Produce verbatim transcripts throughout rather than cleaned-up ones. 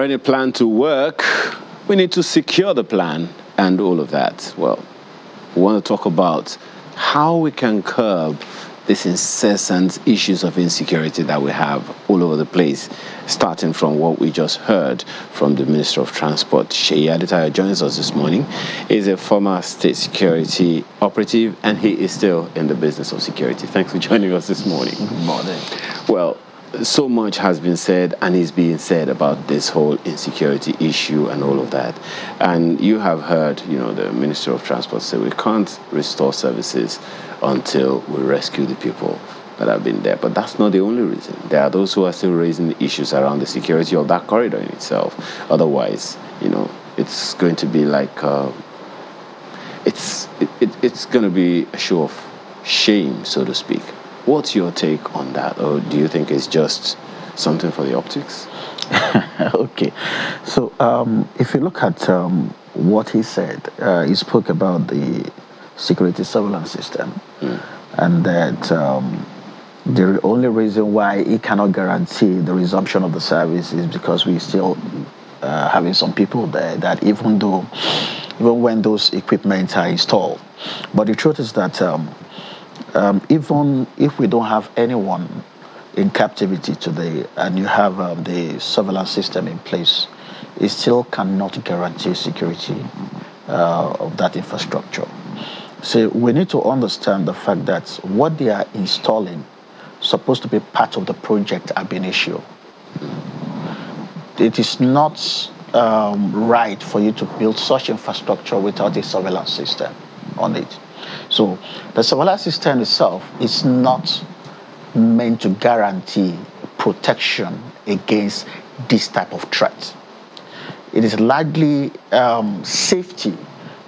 for any plan to work, we need to secure the plan and all of that. Well, we want to talk about how we can curb these incessant issues of insecurity that we have all over the place, starting from what we just heard from the Minister of Transport. Sheyi Adetayo joins us this morning. He's a former state security operative, and he is still in the business of security. Thanks for joining us this morning. Good morning. Well, so much has been said and is being said about this whole insecurity issue and all of that. And you have heard, you know, the Minister of Transport say we can't restore services until we rescue the people that have been there. But that's not the only reason. There are those who are still raising issues around the security of that corridor in itself. Otherwise, you know, it's going to be like, uh, it's, it, it, it's going to be a show of shame, so to speak. What's your take on that? Or do you think it's just something for the optics? Okay. So um, if you look at um, what he said, uh, he spoke about the security surveillance system, mm. and that um, the only reason why he cannot guarantee the resumption of the service is because we're still uh, having some people there that even though, even when those equipment are installed. But the truth is that um, Um, even if we don't have anyone in captivity today and you have um, the surveillance system in place, it still cannot guarantee security uh, of that infrastructure. So we need to understand the fact that what they are installing is supposed to be part of the project ab initio. It is not um, right for you to build such infrastructure without a surveillance system on it. So the surveillance system itself is not meant to guarantee protection against this type of threat. It is largely um, safety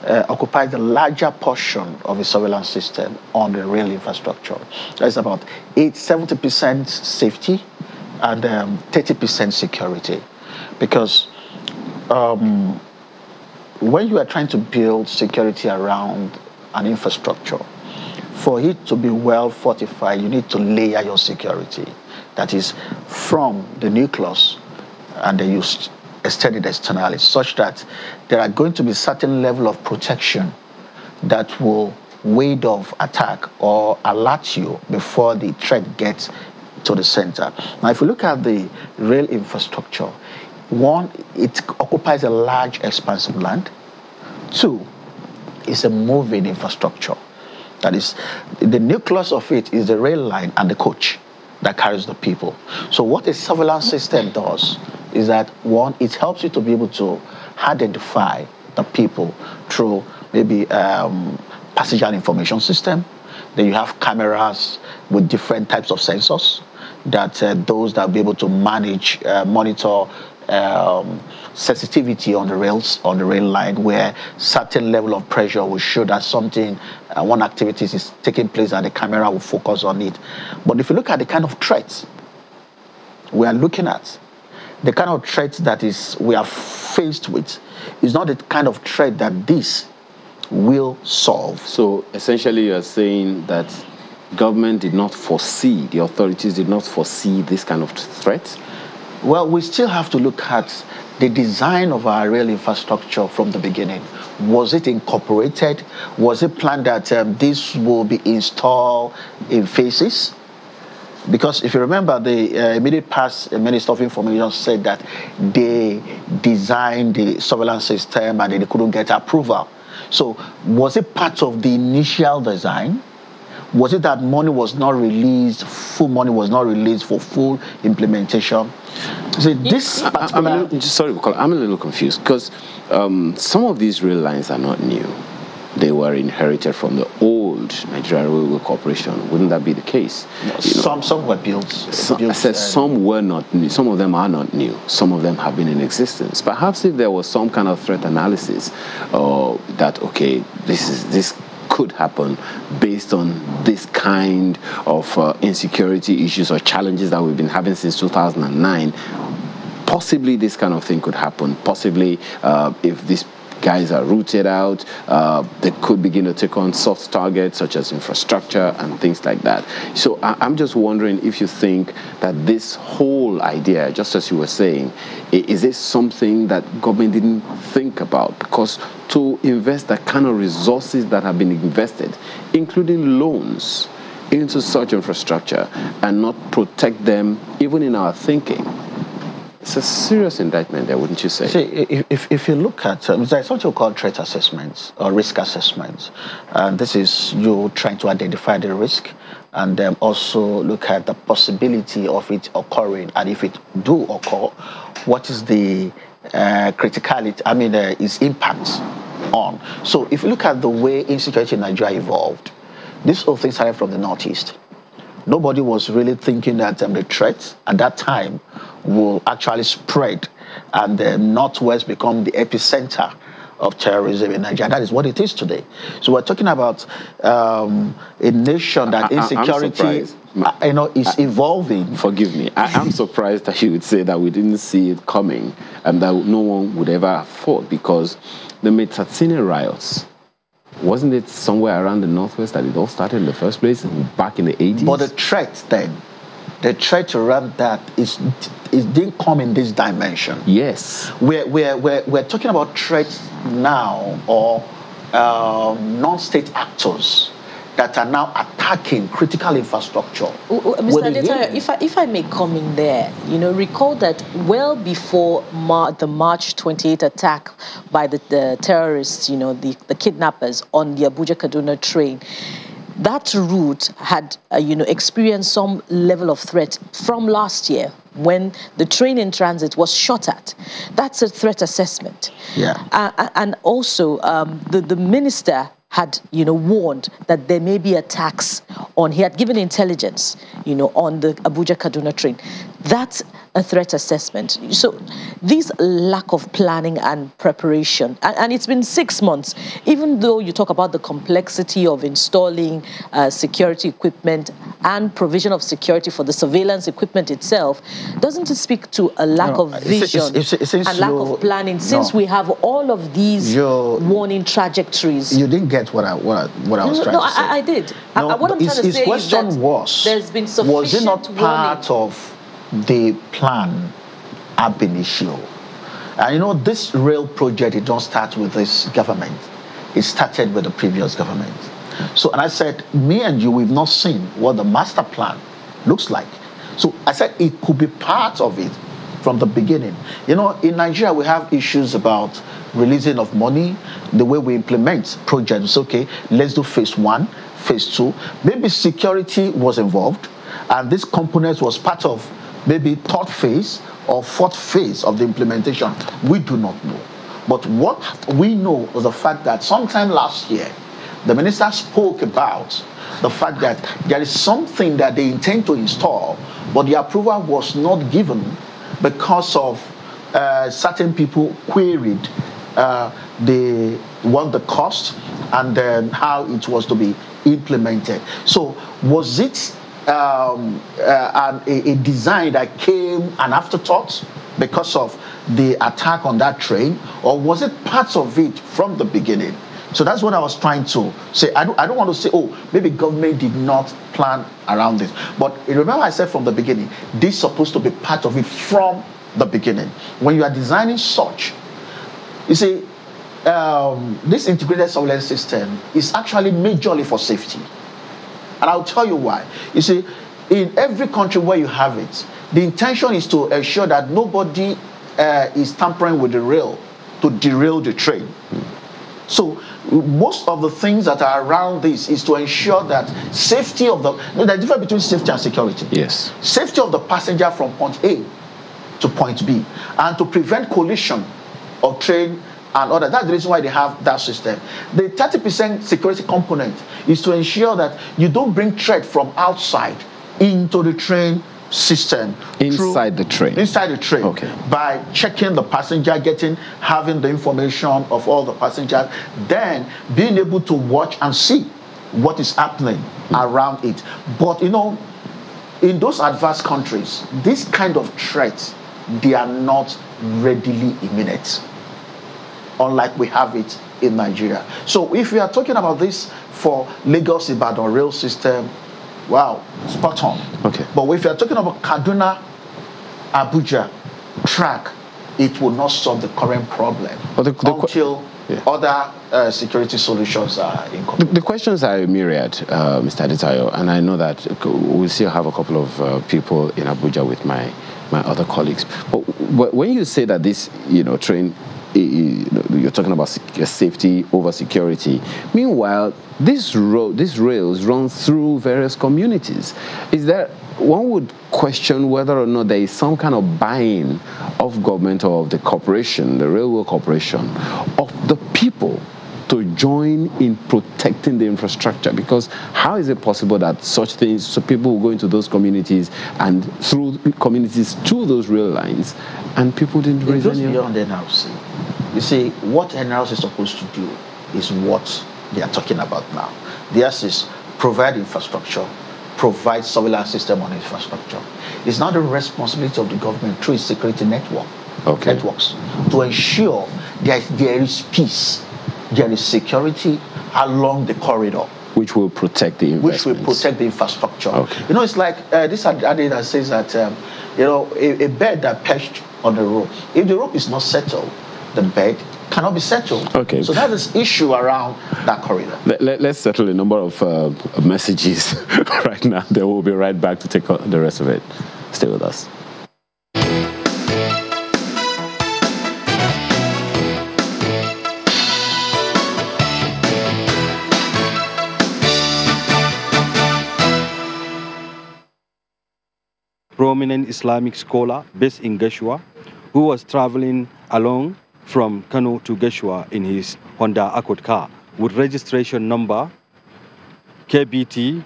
uh, occupies a larger portion of the surveillance system on the rail infrastructure. That's about seventy percent safety and thirty percent um, security, because um, when you are trying to build security around an infrastructure, for it to be well fortified, you need to layer your security. That is from the nucleus, and then you extend it externally, such that there are going to be certain level of protection that will ward off attack or alert you before the threat gets to the center. Now, if you look at the rail infrastructure, one, it occupies a large expanse of land. Two, it's a moving infrastructure. That is, the nucleus of it is the rail line and the coach that carries the people. So what a surveillance system does is that, one, it helps you to be able to identify the people through maybe um, passenger information system. Then you have cameras with different types of sensors that uh, those that will be able to manage, uh, monitor, Um, sensitivity on the rails, on the rail line, where certain level of pressure will show that something, uh, one activity is taking place, and the camera will focus on it. But if you look at the kind of threats we are looking at, the kind of threats that is we are faced with, is not the kind of threat that this will solve. So essentially, you are saying that government did not foresee, the authorities did not foresee this kind of threat. Well, we still have to look at the design of our rail infrastructure from the beginning. Was it incorporated? Was it planned that um, this will be installed in phases? Because if you remember, the uh, immediate past Minister of Information said that they designed the surveillance system and they couldn't get approval. So was it part of the initial design? Was it that money was not released, full money was not released for full implementation? So this I, I'm a little, sorry, I'm a little confused, because um, some of these rail lines are not new. They were inherited from the old Nigeria Railway Corporation. Wouldn't that be the case? No, some, know, some were built. Some, built I said uh, some were not new. Some of them are not new. Some of them have been in existence. Perhaps if there was some kind of threat analysis, uh, that, okay, this is this. could happen based on this kind of uh, insecurity issues or challenges that we've been having since two thousand nine. Possibly this kind of thing could happen. Possibly uh, if this guys are rooted out. Uh, they could begin to take on soft targets such as infrastructure and things like that. So I I'm just wondering if you think that this whole idea, just as you were saying, is it something that government didn't think about? Because to invest the kind of resources that have been invested, including loans, into such infrastructure and not protect them, even in our thinking, it's a serious indictment there, wouldn't you say? See, if, if you look at, um, there's what you call threat assessments or risk assessments. And this is you trying to identify the risk and um, also look at the possibility of it occurring. And if it do occur, what is the uh, criticality, I mean, uh, its impact on? So if you look at the way insecurity in Nigeria evolved, this whole thing started from the Northeast. Nobody was really thinking that um, the threat at that time will actually spread and the Northwest become the epicenter of terrorism in Nigeria. That is what it is today. So we're talking about um, a nation that insecurity I, you know, is I, evolving. Forgive me. I am surprised that you would say that we didn't see it coming and that no one would ever have thought, because the Mitsatsini riots, wasn't it somewhere around the Northwest that it all started in the first place, back in the eighties? But the threat then, the threat around that is, it didn't come in this dimension. Yes. We're, we're, we're, we're talking about threats now or um, non-state actors that are now attacking critical infrastructure. Uh, uh, Mister Adetayo, if I, if I may come in there, you know, recall that well before Mar the March twenty-eighth attack by the, the terrorists, you know, the, the kidnappers on the Abuja Kaduna train, that route had, uh, you know, experienced some level of threat from last year when the train in transit was shot at. That's a threat assessment. Yeah. Uh, and also, um, the, the minister had, you know, warned that there may be attacks on, he had given intelligence, you know, on the Abuja-Kaduna train. That's a threat assessment. So this lack of planning and preparation, and, and it's been six months, even though you talk about the complexity of installing uh, security equipment and provision of security for the surveillance equipment itself, doesn't it speak to a lack no, of vision it's, it's, it's, and lack of planning since no, we have all of these warning trajectories? You didn't get what I, what I, what I was no, trying no, to say. No, I, I did. No, I, what I'm his, trying to his say question is that was, there's been sufficient was it not part warning? Of the plan ab initio? And you know, this rail project, it don't start with this government. It started with the previous government. So, and I said, me and you, we've not seen what the master plan looks like. So I said it could be part of it from the beginning. You know, in Nigeria, we have issues about releasing of money, the way we implement projects. Okay, let's do phase one, phase two. Maybe security was involved, and this component was part of maybe third phase or fourth phase of the implementation. We do not know. But what we know is the fact that sometime last year, the minister spoke about the fact that there is something that they intend to install, but the approval was not given because of uh, certain people queried Uh, the what the cost and then how it was to be implemented. So was it um, uh, an, a, a design that came an afterthought because of the attack on that train, or was it parts of it from the beginning? So that's what I was trying to say. I don't, I don't want to say, oh, maybe government did not plan around this. But remember I said from the beginning, this is supposed to be part of it from the beginning. When you are designing such, you see, um, this integrated surveillance system is actually majorly for safety. And I'll tell you why. You see, in every country where you have it, the intention is to ensure that nobody uh, is tampering with the rail to derail the train. So most of the things that are around this is to ensure that safety of the... You know, there's a difference between safety and security. Yes. Safety of the passenger from point A to point B, and to prevent collision of train and other. That's the reason why they have that system. The thirty percent security component is to ensure that you don't bring threat from outside into the train system. Inside through, the train. Inside the train. Okay. By checking the passenger, getting, having the information of all the passengers, then being able to watch and see what is happening mm-hmm. around it. But you know, in those advanced countries, this kind of threats, they are not readily imminent. unlike we have it in Nigeria. So if we are talking about this for Lagos Ibadan rail system, wow, spot on. Okay. But if you are talking about Kaduna, Abuja track, it will not solve the current problem but the, the, until yeah. other uh, security solutions are incorporated. The, the questions are myriad, uh, Mister Adetayo, and I know that we still have a couple of uh, people in Abuja with my my other colleagues. But when you say that this, you know, train, you're talking about safety over security. Meanwhile, this road, these rails run through various communities. Is there, one would question whether or not there is some kind of buy-in of government or of the corporation, the railway corporation, of the people to join in protecting the infrastructure, because how is it possible that such things, so people will go into those communities and through communities to those rail lines, and people didn't raise any... It goes beyond N R C. You see, what N R C is supposed to do is what they are talking about now. Theirs is provide infrastructure, provide surveillance system on infrastructure. It's not the responsibility of the government through its security network, okay. networks to ensure that there is peace, there is security along the corridor, which will protect the which will protect the infrastructure. Okay. You know, it's like uh, this adage that says that um, you know a, a bed that perched on the rope. If the rope is not settled, the bed cannot be settled. Okay. So that is issue around that corridor. Let, let, let's settle a number of uh, messages right now. Then we'll be right back to take on the rest of it. Stay with us. Prominent Islamic scholar based in Gashua, who was traveling along from Kano to Gashua in his Honda Accord car with registration number K B T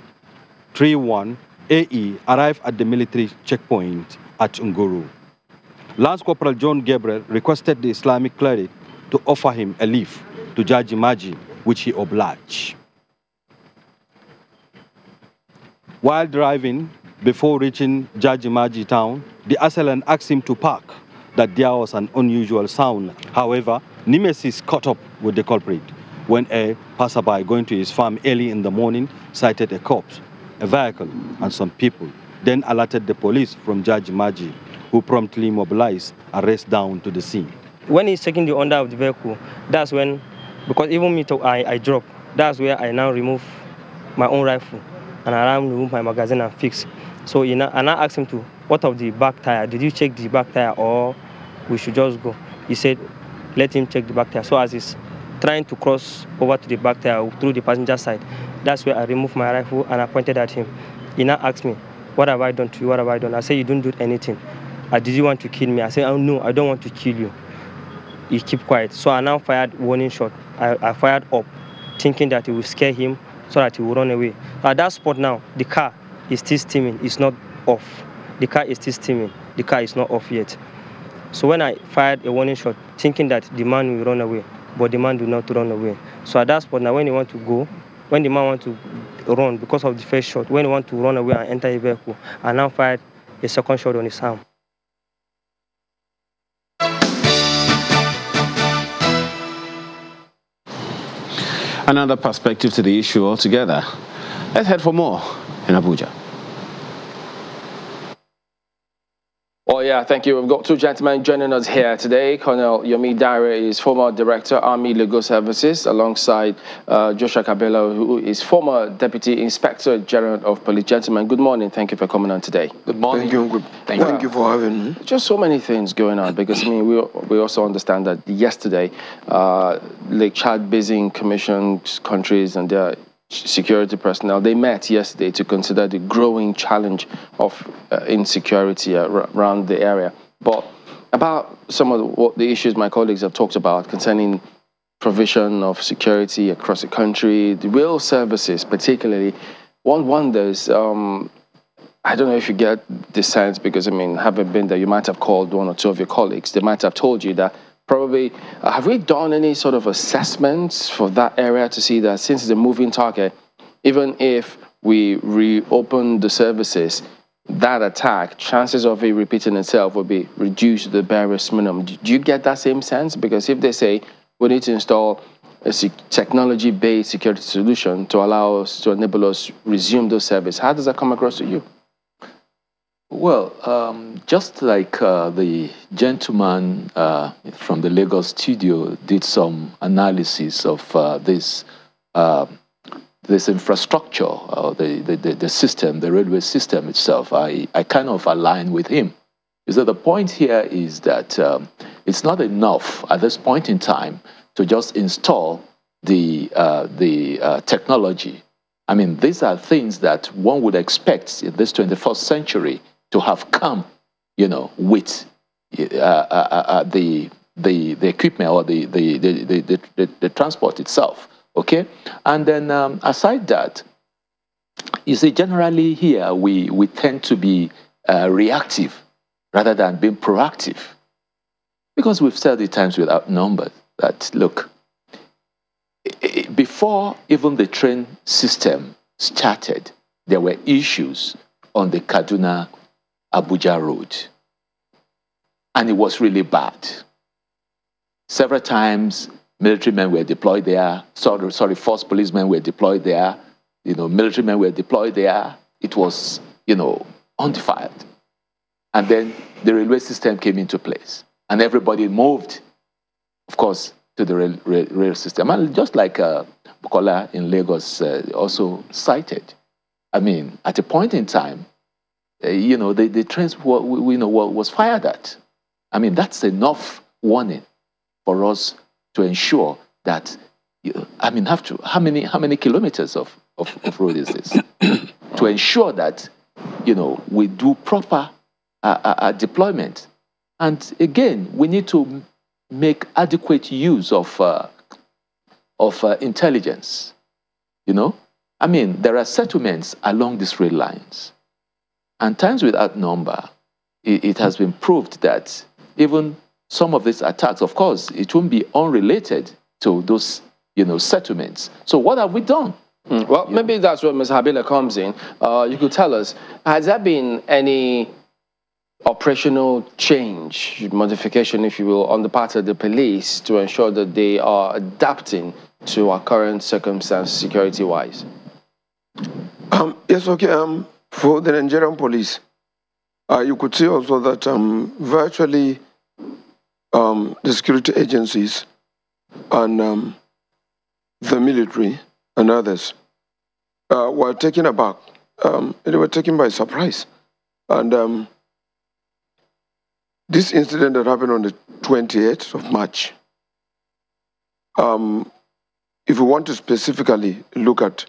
three one A E, arrived at the military checkpoint at Nguru. Lance Corporal John Gabriel requested the Islamic cleric to offer him a leaf to Jaji Maji, which he obliged. While driving, before reaching Jaji Maji town, the assailant asked him to park, that there was an unusual sound. However, nemesis caught up with the culprit when a passerby going to his farm early in the morning sighted a corpse, a vehicle, and some people, then alerted the police from Jaji Maji, who promptly mobilized and raced down to the scene. When he's taking the under of the vehicle, that's when, because even me, too, I, I dropped, that's where I now remove my own rifle and I remove my magazine and fix. So you know, and I asked him to, what of the back tire? Did you check the back tire or we should just go? He said, let him check the back tire. So as he's trying to cross over to the back tire through the passenger side, that's where I removed my rifle and I pointed at him. He now asked me, what have I done to you? What have I done? I said, you don't do anything. I did you want to kill me? I said, oh, no, I don't want to kill you. He kept quiet. So I now fired warning shot. I, I fired up, thinking that it will scare him so that he will run away. At that spot now, the car is still steaming, it's not off. The car is still steaming, the car is not off yet. So when I fired a warning shot, thinking that the man will run away, but the man did not run away. So at that spot now, when he want to go, when the man want to run because of the first shot, when he want to run away and enter the vehicle, I now fired a second shot on his arm. Another perspective to the issue altogether. Let's head for more in Abuja. Oh yeah, thank you. We've got two gentlemen joining us here today. Colonel Yomi Dare is former Director, Army Legal Services, alongside uh, Joshua Cabello, who is former Deputy Inspector General of Police. Gentlemen, good morning. Thank you for coming on today. Good morning. Thank you, thank you. Thank you for having me. Just so many things going on, because I mean, we, we also understand that yesterday, uh, Lake Chad Basin Commission countries and their security personnel, they met yesterday to consider the growing challenge of uh, insecurity around the area. But about some of the, what the issues my colleagues have talked about concerning provision of security across the country, the rail services particularly, one wonders, um, I don't know if you get the sense, because I mean, having been there, you might have called one or two of your colleagues, they might have told you that probably, uh, have we done any sort of assessments for that area to see that since it's a moving target, even if we reopen the services, that attack, chances of it repeating itself will be reduced to the barest minimum? Do you get that same sense? Because if they say We need to install a technology-based security solution to allow us, to enable us resume those services. How does that come across to you? Well, um, just like uh, the gentleman uh, from the Lagos studio did some analysis of uh, this uh, this infrastructure, uh, the, the, the system, the railway system itself, I, I kind of align with him. Is that the point here is that um, it's not enough at this point in time to just install the, uh, the uh, technology. I mean, these are things that one would expect in this twenty-first century to have come, you know, with uh, uh, uh, the, the, the equipment or the, the, the, the, the, the transport itself. Okay, and then um, aside that, you see, generally here we, we tend to be uh, reactive rather than being proactive, because we've said it times without number that, look, it, it, before even the train system started, there were issues on the Kaduna-Abuja road, and it was really bad. Several times, military men were deployed there. Sorry, sorry, force policemen were deployed there. You know, military men were deployed there. It was, you know, undefiled. And then the railway system came into place, and everybody moved, of course, to the rail, rail, rail system. And just like uh, Bukola in Lagos uh, also cited, I mean, at a point in time, uh, you know, the, the trains were, you know, was fired at. I mean, that's enough warning for us to ensure that, I mean, have to, how many how many kilometers of, of, of road is this? To ensure that, you know, we do proper uh, uh, deployment. And again, we need to make adequate use of uh, of uh, intelligence. You know, I mean, there are settlements along these rail lines, and times without number, it, it has been proved that even some of these attacks, of course, it won't be unrelated to those, you know, settlements. So what have we done? Mm. Well, you maybe know? That's where Miz Habila comes in. Uh, you could tell us, has there been any operational change, modification, if you will, on the part of the police to ensure that they are adapting to our current circumstance security-wise? Um, yes, okay. Um, for the Nigerian police, uh, you could see also that um, virtually Um, the security agencies and um, the military and others uh, were taken aback. Um, they were taken by surprise. And um, this incident that happened on the twenty-eighth of March, um, if you want to specifically look at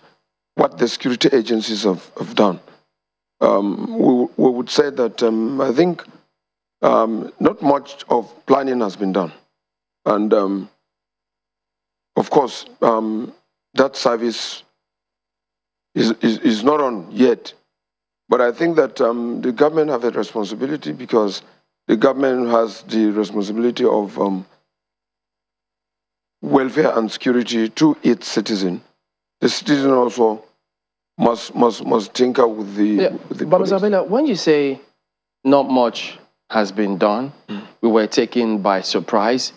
what the security agencies have, have done, um, we, we would say that um, I think Um, not much of planning has been done. And um, of course, um, that service is, is, is not on yet. But I think that um, the government have a responsibility, because the government has the responsibility of um, welfare and security to its citizen. The citizen also must, must, must tinker with the, yeah, with the but police. Miz Abela, when you say not much has been done, we were taken by surprise.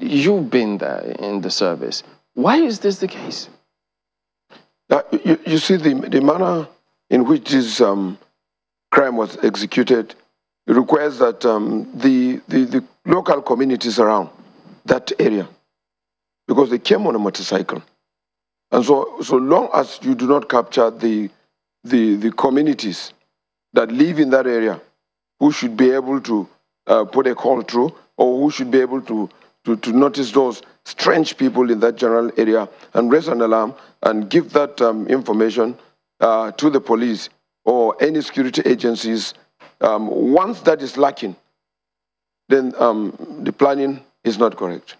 You've been there in the service. Why is this the case? Uh, you, you see, the, the manner in which this um, crime was executed requires that um, the, the, the local communities around that area, because they came on a motorcycle. And so, so long as you do not capture the, the, the communities that live in that area, who should be able to uh, put a call through, or who should be able to, to, to notice those strange people in that general area and raise an alarm and give that um, information uh, to the police or any security agencies. Um, once that is lacking, then um, the planning is not correct.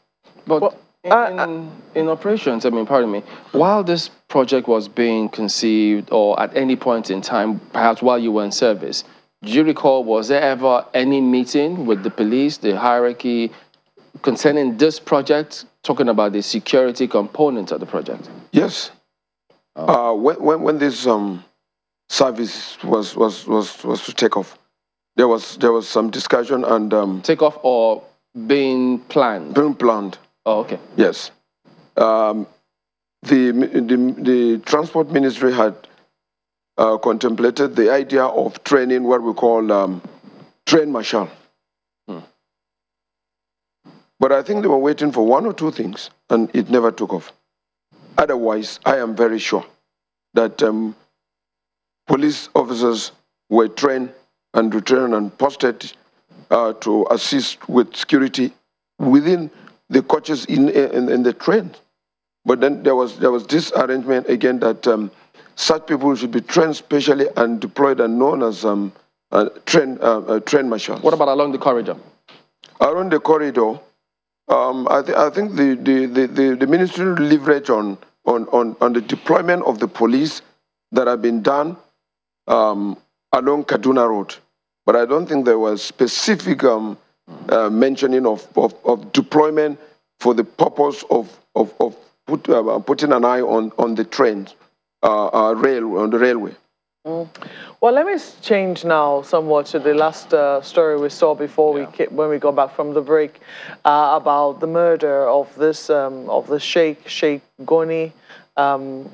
But well, in, I, I, in operations, I mean, pardon me, while this project was being conceived, or at any point in time, perhaps while you were in service, do you recall, was there ever any meeting with the police, the hierarchy, concerning this project, talking about the security component of the project? Yes. Oh. Uh, when, when, when this um, service was, was, was, was to take off, there was, there was some discussion and... Um, take off or Being planned? Being planned. Oh, okay. Yes. Um, the, the, the Transport Ministry had uh, contemplated the idea of training what we call um, train marshal. Hmm. But I think they were waiting for one or two things, and it never took off. Otherwise, I am very sure that um, police officers were trained and returned and posted uh, to assist with security within the coaches in, in, in the train. But then there was, there was this arrangement again that um, such people should be trained specially and deployed and known as um, uh, train, uh, uh, train marshals. What about along the corridor? Around the corridor, um, I, th I think the, the, the, the, the ministry leverage on, on, on, on the deployment of the police that have been done um, along Kaduna Road. But I don't think there was specific um, uh, mentioning of, of, of deployment for the purpose of, of, of put, uh, putting an eye on, on the trains, uh, uh, rail, on the railway. Mm. Well, let me change now somewhat to the last uh, story we saw before yeah. we came, when we got back from the break uh, about the murder of this um, of the Sheikh Sheikh Goni. Um,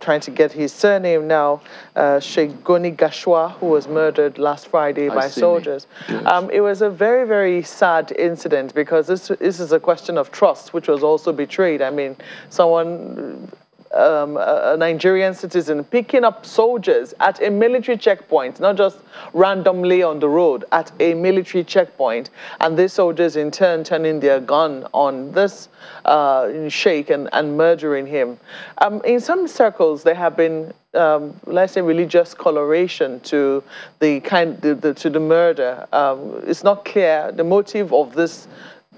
trying to get his surname now, uh, Sheikh Goni Gashua, who was murdered last Friday by soldiers. Yes. Um, it was a very, very sad incident because this, this is a question of trust, which was also betrayed. I mean, someone, um, a Nigerian citizen, picking up soldiers at a military checkpoint, not just randomly on the road, at a military checkpoint, and these soldiers in turn turning their gun on this uh, sheikh and, and murdering him. Um, in some circles, there have been, um, let's say, religious coloration to the kind the, the, to the murder. Um, it's not clear the motive of this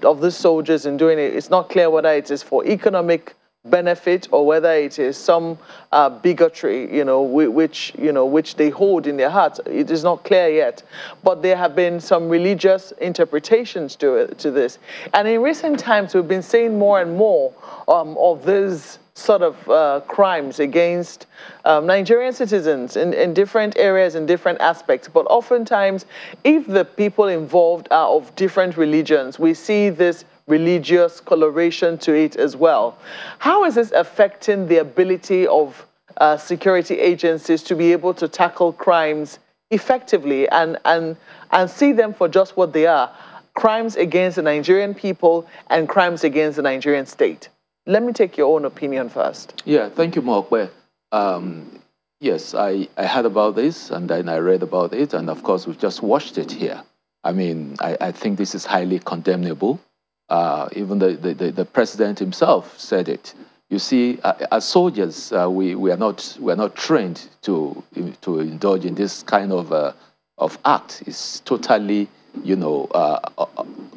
of these soldiers in doing it. It's not clear whether it is for economic benefit or whether it is some uh, bigotry, you know, which you know which they hold in their hearts. It is not clear yet, but there have been some religious interpretations to it, to this. And in recent times, we've been seeing more and more um, of these sort of uh, crimes against um, Nigerian citizens in, in different areas, in different aspects. But oftentimes, if the people involved are of different religions, we see this religious coloration to it as well. How is this affecting the ability of uh, security agencies to be able to tackle crimes effectively and, and, and see them for just what they are, crimes against the Nigerian people and crimes against the Nigerian state? Let me take your own opinion first. Yeah, thank you, Mokwe. Um, yes, I, I heard about this and then I read about it, and of course we've just watched it here. I mean, I, I think this is highly condemnable. Uh, even the, the, the president himself said it. You see, uh, as soldiers, uh, we, we, are not, we are not trained to, to indulge in this kind of, uh, of act. It's totally, you know, uh,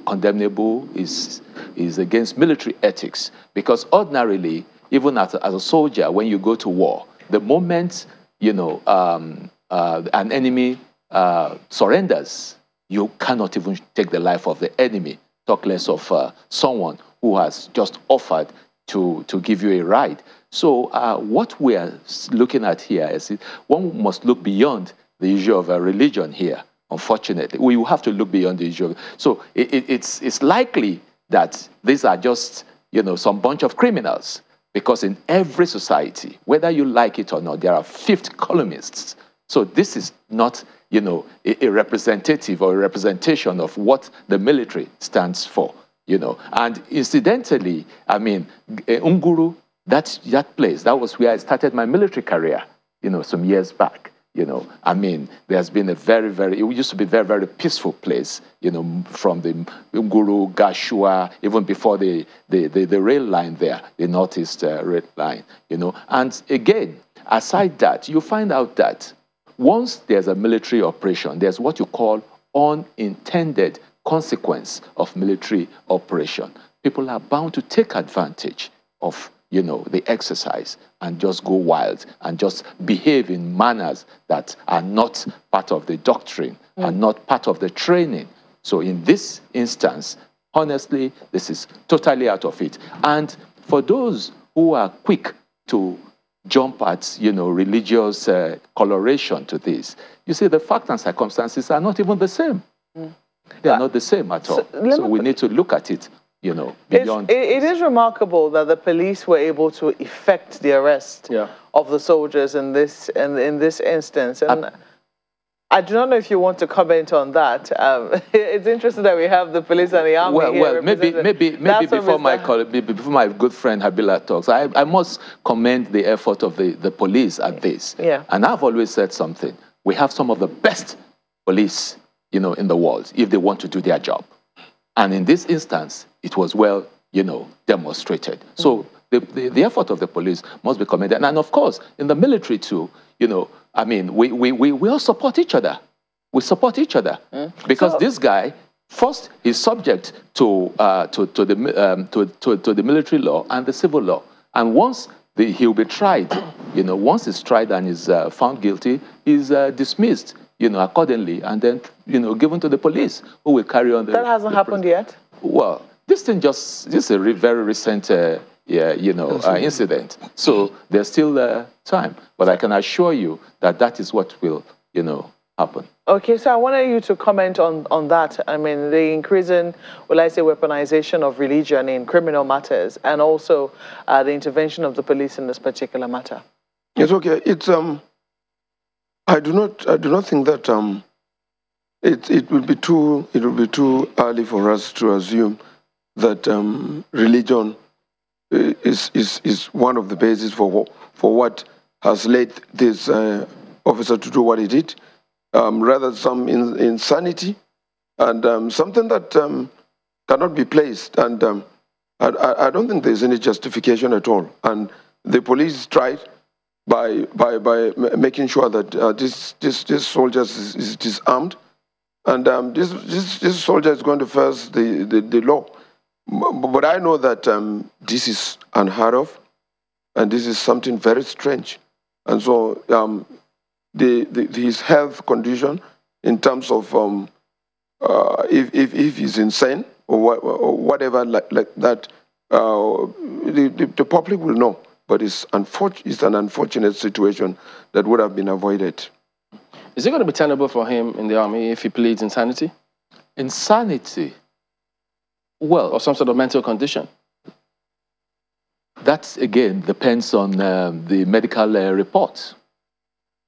condemnable, is is against military ethics. Because ordinarily, even as a, as a soldier, when you go to war, the moment, you know, um, uh, an enemy uh, surrenders, you cannot even take the life of the enemy. Talk less of uh, someone who has just offered to, to give you a ride. So uh, what we are looking at here is one must look beyond the issue of a religion here, unfortunately. We have to look beyond the issue of, so it, it, it's, it's likely that these are just, you know, some bunch of criminals, because in every society, whether you like it or not, there are fifth columnists. So this is not, you know, a, a representative or a representation of what the military stands for, you know. And incidentally, I mean, Nguru, that's that place, that was where I started my military career, you know, some years back, you know. I mean, there's been a very, very, it used to be a very, very peaceful place, you know, from the Nguru, Gashua, even before the, the, the, the rail line there, the Northeast uh, rail line, you know. And again, aside that, you find out that once there's a military operation, there's what you call unintended consequence of military operation. People are bound to take advantage of, you know, the exercise and just go wild and just behave in manners that are not part of the doctrine mm. and not part of the training. So in this instance, honestly, this is totally out of it. And for those who are quick to jump at, you know, religious uh, coloration to this, you see, the facts and circumstances are not even the same. Mm. They are not the same at all. So, so we need to look at it, you know, beyond. It, it is remarkable that the police were able to effect the arrest yeah. of the soldiers in this in, in this instance. And I, I do not know if you want to comment on that. Um, it's interesting that we have the police and the army well, here. Well, maybe, maybe, maybe before my colleague, before my good friend Habila talks, I, I must commend the effort of the, the police at this. Yeah. And I've always said something. We have some of the best police, you know, in the world, if they want to do their job. And in this instance, it was well, you know, demonstrated. Mm-hmm. So the, the, the effort of the police must be commended. And, and of course, in the military too, you know, I mean, we, we, we, we all support each other. We support each other. Mm. Because so, this guy, first, is subject to, uh, to, to, the, um, to, to, to the military law and the civil law. And once the, he'll be tried, you know, once he's tried and is uh, found guilty, he's uh, dismissed, you know, accordingly, and then, you know, given to the police, who will carry on the... That hasn't the happened yet? Well, this thing just, this is a re very recent... Uh, Yeah, you know, uh, incident. So there's still uh, time, but I can assure you that that is what will, you know, happen. Okay, so I wanted you to comment on on that. I mean, the increasing, will I say, weaponization of religion in criminal matters, and also uh, the intervention of the police in this particular matter. Yes, okay. It's um, I do not, I do not think that um, it it would be too, it would be too early for us to assume that um, religion Is, is, is one of the basis for, for what has led this uh, officer to do what he did, um, rather some in, insanity and um, something that um, cannot be placed. And um, I, I don't think there's any justification at all. And the police tried by, by, by making sure that uh, this, this, this soldier is, is disarmed. And um, this, this, this soldier is going to face the, the, the law. But I know that um, this is unheard of, and this is something very strange. And so um, the, the, his health condition, in terms of um, uh, if, if, if he's insane or, what, or whatever like, like that, uh, the, the, the public will know. But it's, it's an unfortunate situation that would have been avoided. Is it going to be tenable for him in the army if he pleads insanity? Insanity? Well, or some sort of mental condition. That, again, depends on um, the medical uh, report.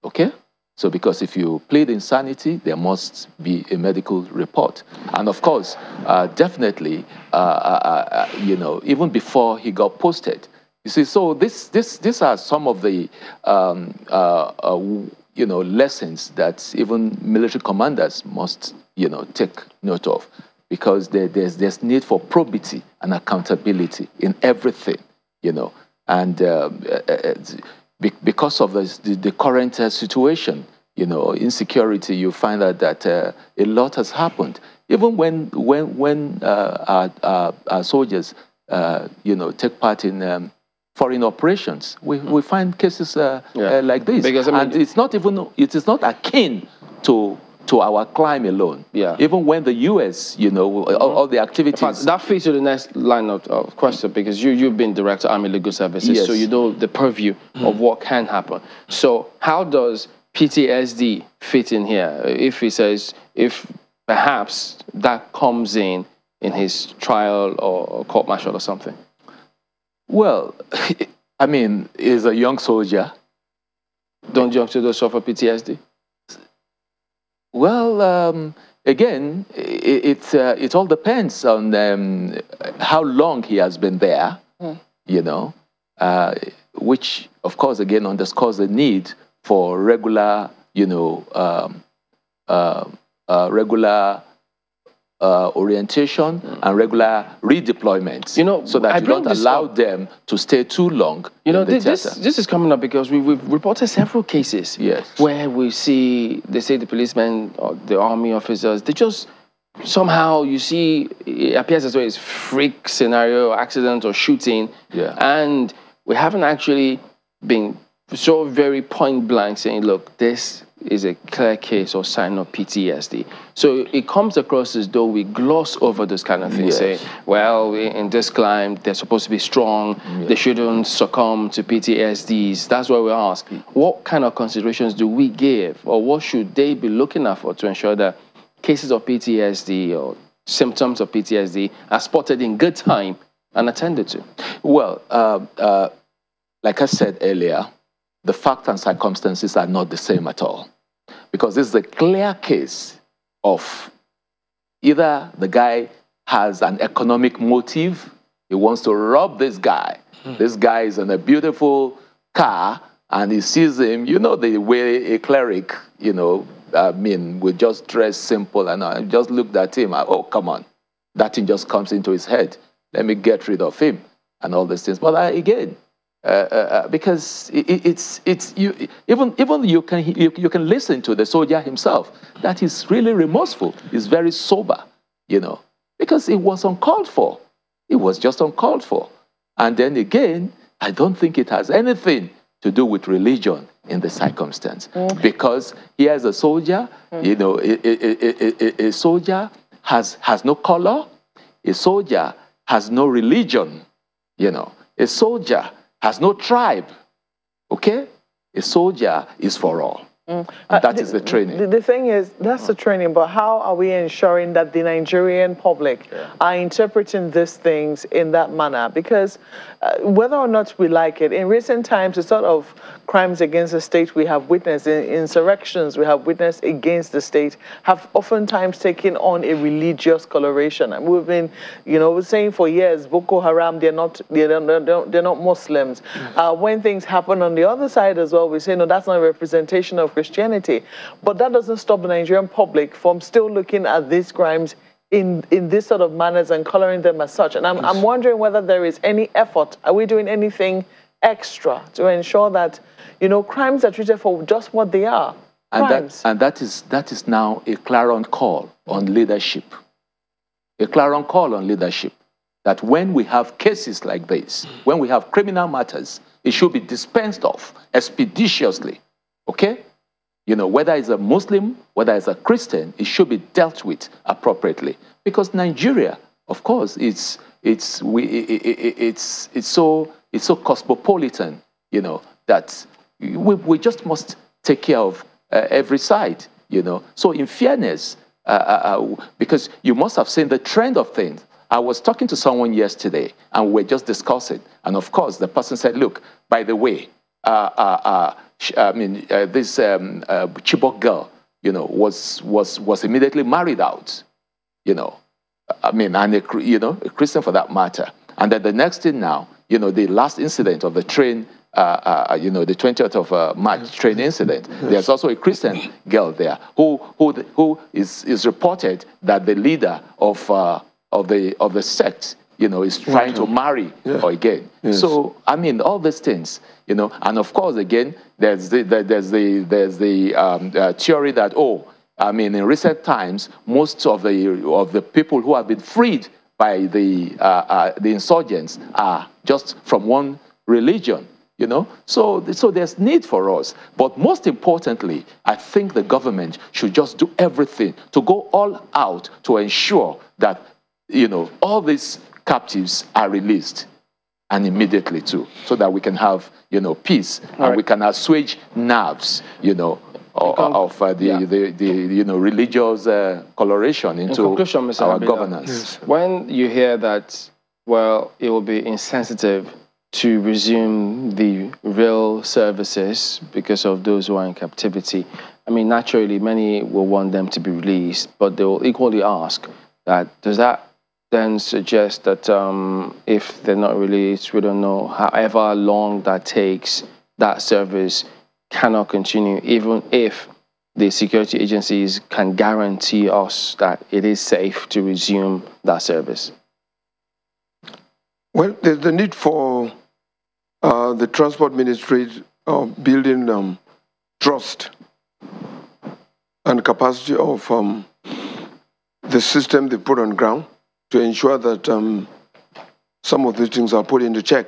Okay? So because if you plead insanity, there must be a medical report. And of course, uh, definitely, uh, uh, uh, you know, even before he got posted. You see, so this, this, these are some of the, um, uh, uh, you know, lessons that even military commanders must, you know, take note of. Because there, there's there's need for probity and accountability in everything, you know, and uh, because of the the current uh, situation, you know, insecurity, you find out that uh, a lot has happened. Even when when when uh, our, our, our soldiers, uh, you know, take part in um, foreign operations, we we find cases uh, yeah. uh, like this, because, I mean, and it's not even it is not akin to. to our crime alone. Yeah. Even when the U S, you know, all, all the activities... Fact, that feeds to the next line of, of question, because you, you've been Director of Army Legal Services, yes. so you know the purview mm. of what can happen. So how does P T S D fit in here? If he says, if perhaps that comes in in his trial or court-martial or something? Well, I mean, he's a young soldier. Don't young soldiers suffer P T S D? Well, um, again, it, it, uh, it all depends on um, how long he has been there, mm. you know, uh, which, of course, again, underscores the need for regular, you know, um, uh, uh, regular uh, orientation mm. and regular redeployments, you know, so that I you don't allow up. them to stay too long. You know, th this, this is coming up because we, we've reported several cases yes. where we see, they say the policemen or the army officers, they just somehow, you see, it appears as though it's freak scenario, accident or shooting. Yeah. And we haven't actually been so very point blank saying, look, this is a clear case or sign of P T S D. So it comes across as though we gloss over this kind of thing, yes. say, well, in this climb, they're supposed to be strong, yes. they shouldn't succumb to P T S Ds. That's why we ask, what kind of considerations do we give, or what should they be looking at for to ensure that cases of P T S D or symptoms of P T S D are spotted in good time and attended to? Well, uh, uh, like I said earlier, the facts and circumstances are not the same at all, because this is a clear case of either the guy has an economic motive, he wants to rob this guy. Hmm. This guy is in a beautiful car and he sees him, you know, the way a cleric, you know, I mean, we just dress simple, and I just looked at him. I, oh, come on. That thing just comes into his head. Let me get rid of him and all these things. But I, again, uh, uh, because it, it's, it's you, even, even you, can, you, you can listen to the soldier himself, that he's really remorseful. He's very sober, you know, because it was uncalled for. It was just uncalled for. And then again, I don't think it has anything to do with religion in the circumstance. Mm. Because he is a soldier, mm. you know, a, a, a, a, a soldier has, has no color, a soldier has no religion, you know, a soldier has no tribe, okay? A soldier is for all. Mm. Uh, that the, is the training. The, the thing is, that's the training, but how are we ensuring that the Nigerian public yeah. are interpreting these things in that manner? Because uh, whether or not we like it, in recent times, the sort of crimes against the state we have witnessed, in insurrections we have witnessed against the state, have oftentimes taken on a religious coloration. And we've been, you know, we're saying for years, Boko Haram, they're not, they're not, they're not Muslims. Mm. Uh, when things happen on the other side as well, we say, no, that's not a representation of Christianity. But that doesn't stop the Nigerian public from still looking at these crimes in, in this sort of manners and coloring them as such. And I'm, I'm wondering whether there is any effort. Are we doing anything extra to ensure that, you know, crimes are treated for just what they are? And, that, and that, is, that is now a clarion call on leadership. A clarion call on leadership. That when we have cases like this, when we have criminal matters, it should be dispensed of expeditiously. Okay? You know, whether it's a Muslim, whether it's a Christian, it should be dealt with appropriately. Because Nigeria, of course, it's it's we it, it, it's it's so it's so cosmopolitan, you know, that we we just must take care of uh, every side, you know. So in fairness, uh, uh, because you must have seen the trend of things. I was talking to someone yesterday, and we were just discussing, and of course, the person said, "Look, by the way, uh, uh, uh." I mean, uh, this um, uh, Chibok girl, you know, was was was immediately married out, you know, I mean, and a, you know, a Christian for that matter. And then the next thing now, you know, the last incident of the train, uh, uh, you know, the twentieth of March train incident. There's also a Christian girl there who who who is is reported that the leader of uh, of the of the sect, you know, is trying to marry yeah. or again. Yes. So, I mean, all these things, you know, and of course, again, there's the, the, there's the, there's the um, uh, theory that, oh, I mean, in recent times, most of the, of the people who have been freed by the, uh, uh, the insurgents are just from one religion, you know. So, so there's need for us. But most importantly, I think the government should just do everything to go all out to ensure that, you know, all these captives are released, and immediately too, so that we can have, you know, peace, all and right. we can assuage nerves, you know, of, of uh, the, yeah. the, the, you know, religious uh, coloration into our Abida, governance. Yes. When you hear that, well, it will be insensitive to resume the real services because of those who are in captivity, I mean, naturally, many will want them to be released, but they will equally ask that, does that then suggest that um, if they're not released, we don't know, however long that takes, that service cannot continue, even if the security agencies can guarantee us that it is safe to resume that service? Well, there's the need for uh, the Transport Ministry uh, building um, trust and capacity of um, the system they put on ground, to ensure that um, some of these things are put into check.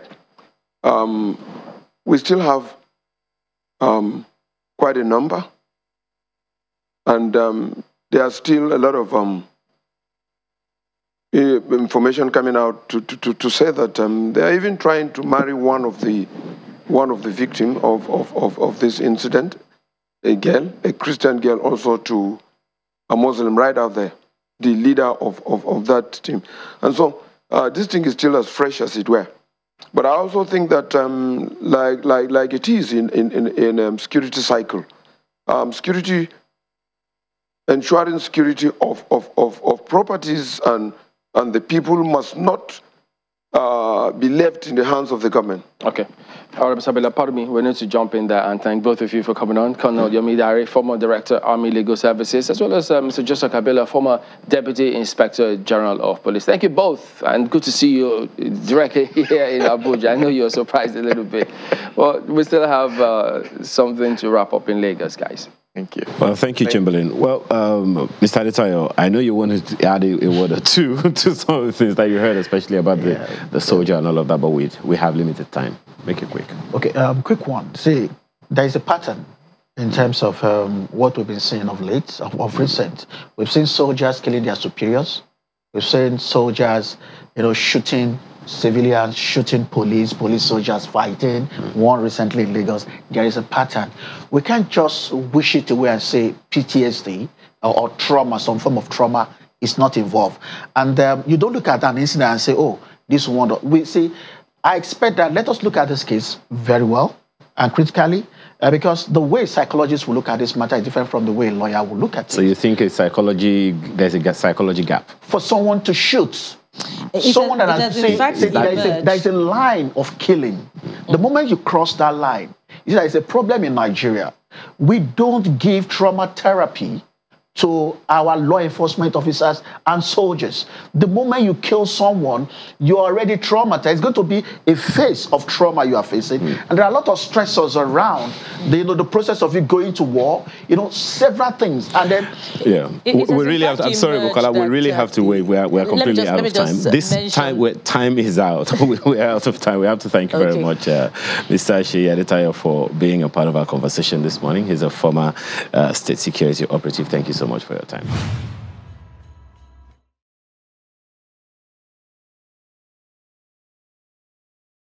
Um, we still have um, quite a number, and um, there are still a lot of um, information coming out to, to, to, to say that um, they are even trying to marry one of the one of the victim of, of, of, of this incident, a girl, a Christian girl, also to a Muslim right out there, the leader of, of, of that team. And so uh, this thing is still as fresh as it were. But I also think that um, like, like, like it is in, in, in, in um, security cycle, um, security, ensuring security of, of, of, of properties and, and the people must not Uh, be left in the hands of the government. Okay. All right, Mister Bella, pardon me. We need to jump in there and thank both of you for coming on. Colonel Yomi Dare, former Director, Army Legal Services, as well as uh, Mister Joshua Cabello, former Deputy Inspector General of Police. Thank you both, and good to see you directly here in Abuja. I know you're surprised a little bit. Well, we still have uh, something to wrap up in Lagos, guys. Thank you. Well, thank you, Chamberlain. Well, um, Mister Adetayo, I know you wanted to add a word or two to some of the things that you heard, especially about yeah. the, the soldier and all of that, but we, we have limited time. Make it quick. Okay, um, quick one. See, there is a pattern in terms of um, what we've been seeing of late, of, of recent. We've seen soldiers killing their superiors. We've seen soldiers, you know, shooting civilians, shooting police, police soldiers fighting, mm. one recently in Lagos. There is a pattern. We can't just wish it away and say P T S D or, or trauma, some form of trauma is not involved. And um, you don't look at an incident and say, oh, this one. We see, I expect that let us look at this case very well and critically, uh, because the way psychologists will look at this matter is different from the way a lawyer will look at it. So you think a psychology, there's a psychology gap? For someone to shoot, It's Someone a, that say, say, there, is a, there is a line of killing. Mm-hmm. The moment you cross that line, there is a problem in Nigeria. We don't give trauma therapy to our law enforcement officers and soldiers. The moment you kill someone, you're already traumatized. It's going to be a phase of trauma you are facing. Mm-hmm. And there are a lot of stressors around the, you know, the process of you going to war, you know, several things. And then... Yeah. It, it we really have to... I'm sorry, Bukola, we really have to wait. We are, we are completely just, out of time. This mention... time time is out. We're out of time. We have to thank you okay. very much, uh, Mister Sheyi Adetayo, for being a part of our conversation this morning. He's a former uh, state security operative. Thank you so much for your time.